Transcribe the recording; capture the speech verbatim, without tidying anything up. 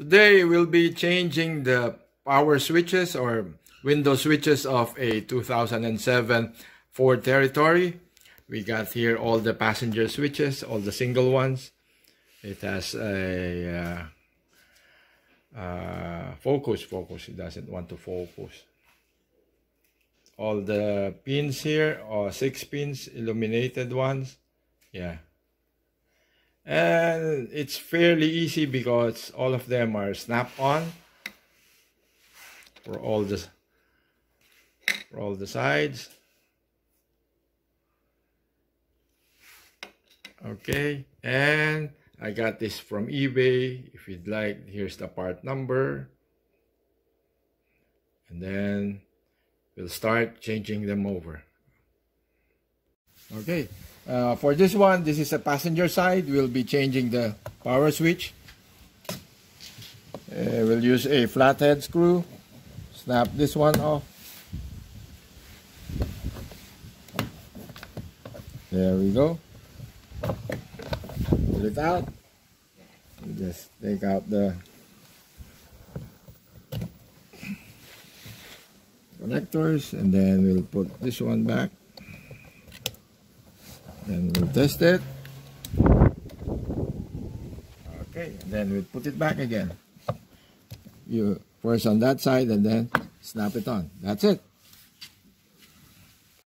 Today we'll be changing the power switches or window switches of a two thousand seven Ford Territory. We got here all the passenger switches, all the single ones. It has a uh, uh, focus, focus, it doesn't want to focus. All the pins here, or six pins, illuminated ones, yeah. And it's fairly easy because all of them are snap-on for all the for all the sides. Okay, and I got this from eBay. If you'd like, here's the part number, and then we'll start changing them over. Okay. Uh, for this one, this is a passenger side. We'll be changing the power switch. Uh, we'll use a flathead screw. Snap this one off. There we go. Pull it out. We'll just take out the connectors, and then we'll put this one back. And we'll test it. Okay, and then we'll put it back again. You first on that side and then snap it on. That's it.